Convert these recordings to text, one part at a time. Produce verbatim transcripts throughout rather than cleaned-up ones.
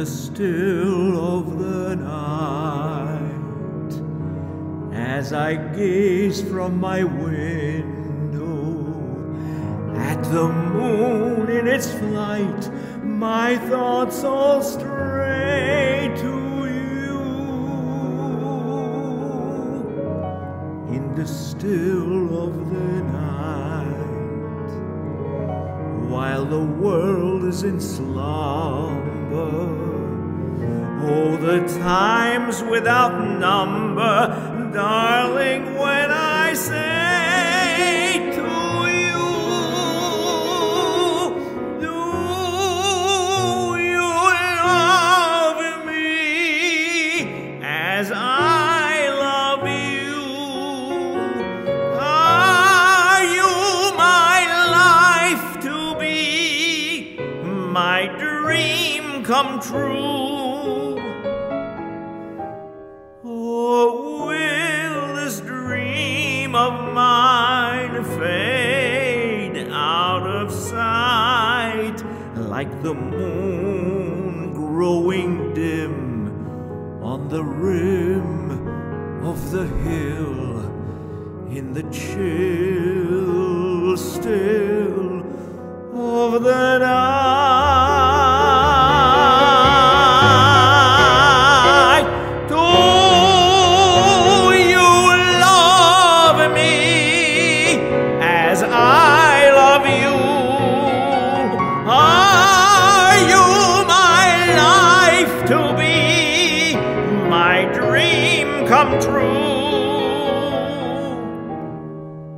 the still of the night, as I gaze from my window at the moon in its flight, my thoughts all stray to you. In the still of the night, while the world is in slumber, oh, the times without number, darling, when I say to you, do you love me as I love you? Are you my life to be, my dream come true? Oh, will this dream of mine fade out of sight, like the moon growing dim on the rim of the hill, in the chill still of the night? Come true.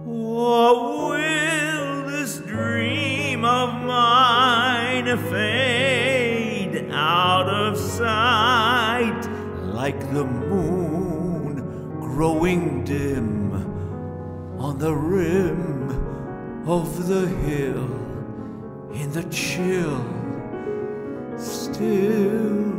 Oh, will this dream of mine fade out of sight, like the moon growing dim on the rim of the hill, in the chill still